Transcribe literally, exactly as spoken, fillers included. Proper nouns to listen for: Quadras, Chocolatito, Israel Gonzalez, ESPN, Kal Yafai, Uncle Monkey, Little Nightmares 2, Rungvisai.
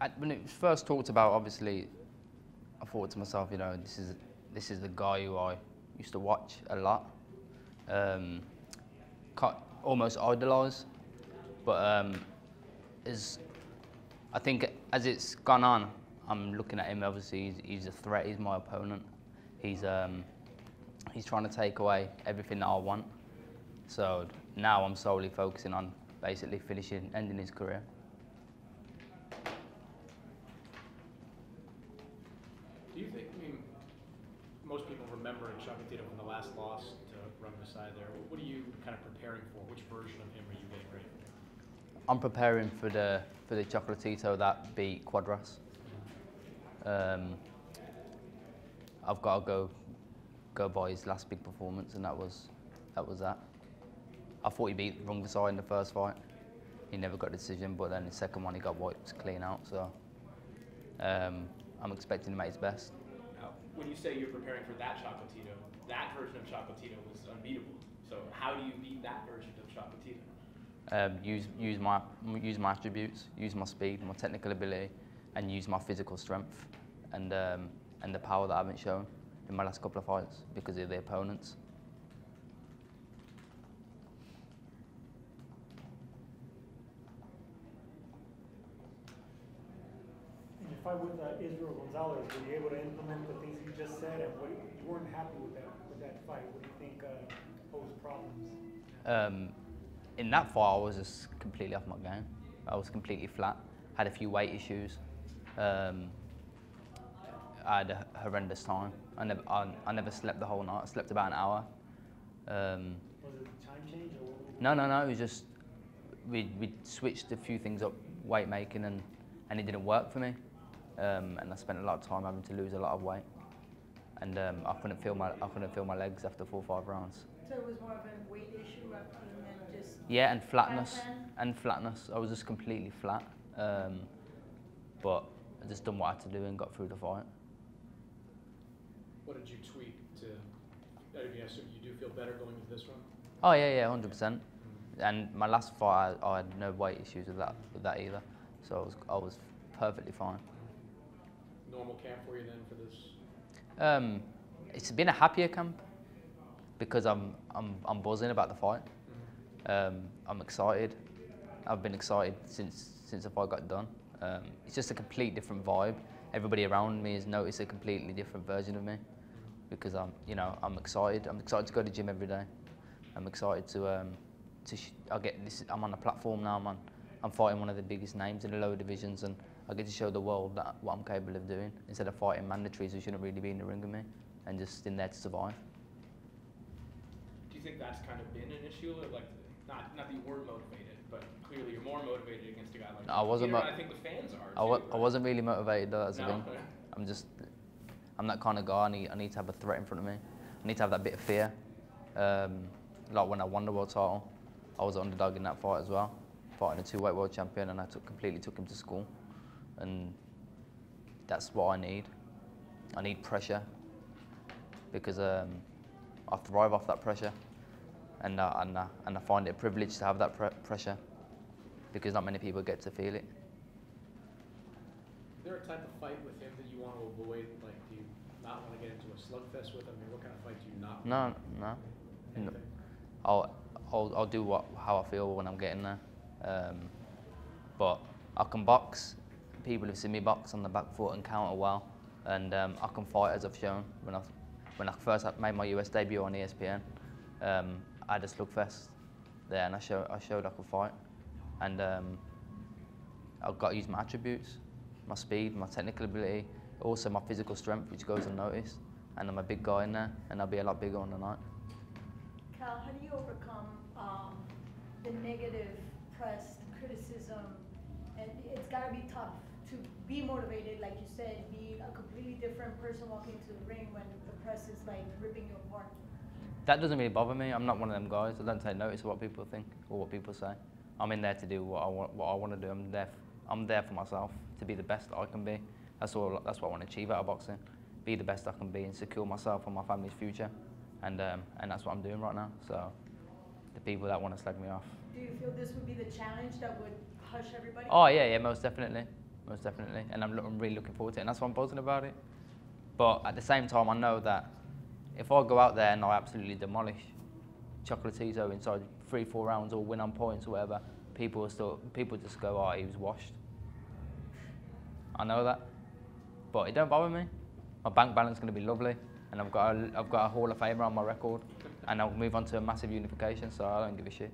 I, when it was first talked about, obviously, I thought to myself, you know, this is this is the guy who I used to watch a lot, um, almost idolise. But um, as I think as it's gone on, I'm looking at him. Obviously, he's, he's a threat. He's my opponent. He's um, he's trying to take away everything that I want. So now I'm solely focusing on basically finishing, ending his career. Do you think? I mean, most people remember Chocolatito from the last loss to Rungvisai there. What are you kind of preparing for? Which version of him are you getting ready for? I'm preparing for the for the Chocolatito that beat Quadras. Um, I've got to go go by his last big performance, and that was that was that. I thought he beat Rungvisai in the first fight. He never got a decision, but then the second one he got wiped clean out. So um, I'm expecting him at his best. Now, when you say you're preparing for that Chocolatito, that version of Chocolatito was unbeatable. So how do you beat that version of Chocolatito? Um, use use my use my attributes, use my speed, my technical ability, and use my physical strength and um, and the power that I haven't shown in my last couple of fights because of the opponents. In your fight with uh, Israel Gonzalez, were you able to implement the things you just said, and what, you weren't happy with that with that fight? What do you think uh, posed problems? Um, in that fight, I was just completely off my game. I was completely flat. Had a few weight issues. Um, I had a horrendous time. I never, I, I never slept the whole night. I slept about an hour. Um, was it a time change? Or what? No, no, no. It was just we we switched a few things up, weight making, and and it didn't work for me. Um, and I spent a lot of time having to lose a lot of weight, and um, I couldn't feel my I couldn't feel my legs after four or five rounds. So it was more of a weight issue rather than just yeah, and flatness and flatness. I was just completely flat. Um, but I just done what I had to do and got through the fight. What did you tweak to, I assume you do feel better going into this one? Oh yeah, yeah, one hundred percent. Mm-hmm. And my last fight, I, I had no weight issues with that, with that either. So I was, I was perfectly fine. Normal camp for you then for this? Um, it's been a happier camp because I'm, I'm, I'm buzzing about the fight. Mm-hmm. um, I'm excited. I've been excited since since the fight got done. Um, it's just a complete different vibe. Everybody around me has noticed a completely different version of me because I'm, you know, I'm excited. I'm excited to go to the gym every day. I'm excited to, um, to sh I get this. I'm on a platform now. I'm on, I'm fighting one of the biggest names in the lower divisions, and I get to show the world that what I'm capable of doing instead of fighting mandatories who shouldn't really be in the ring with me and just in there to survive. Do you think that's kind of been an issue, or like? Not, not that you were motivated, but clearly you're more motivated against a guy like no, I wasn't. I think the fans are. I, too, right? I wasn't really motivated though. That's no, the thing. I'm just, I'm that kind of guy. I need, I need to have a threat in front of me. I need to have that bit of fear. Um, like when I won the world title, I was an underdog in that fight as well, fighting a two-weight world champion, and I took completely took him to school, and that's what I need. I need pressure because um, I thrive off that pressure. And, uh, and, uh, and I find it a privilege to have that pr pressure because not many people get to feel it. Is there a type of fight with him that you want to avoid? Like, do you not want to get into a slugfest with him? I mean, what kind of fight do you not want? No, no. no. I'll, I'll, I'll do what, how I feel when I'm getting there. Um, but I can box. People have seen me box on the back foot and counter well. And um, I can fight, as I've shown. When I, when I first made my U S debut on E S P N, um, I had a slugfest there, and I, show, I showed I could fight. And um, I've got to use my attributes, my speed, my technical ability, also my physical strength, which goes unnoticed. And I'm a big guy in there, and I'll be a lot bigger on the night. Cal, how do you overcome um, the negative press, criticism? And it's got to be tough to be motivated, like you said, be a completely different person walking into the ring when the press is like ripping you apart. That doesn't really bother me. I'm not one of them guys. I don't take notice of what people think or what people say. I'm in there to do what I want, what I want to do. I'm there, I'm there for myself to be the best that I can be. That's all. That's what I want to achieve out of boxing. Be the best I can be and secure myself and my family's future. And um, and that's what I'm doing right now. So the people that want to slag me off. Do you feel this would be the challenge that would hush everybody? Oh yeah, yeah, most definitely, most definitely. And I'm, I'm really looking forward to it, and that's why I'm buzzing about it. But at the same time, I know that if I go out there and I absolutely demolish Chocolatito inside three, four rounds or win on points or whatever, people are still, people just go, oh, he was washed. I know that, but it don't bother me. My bank balance is going to be lovely, and I've got a, I've got a Hall of Famer on my record, and I'll move on to a massive unification, so I don't give a shit.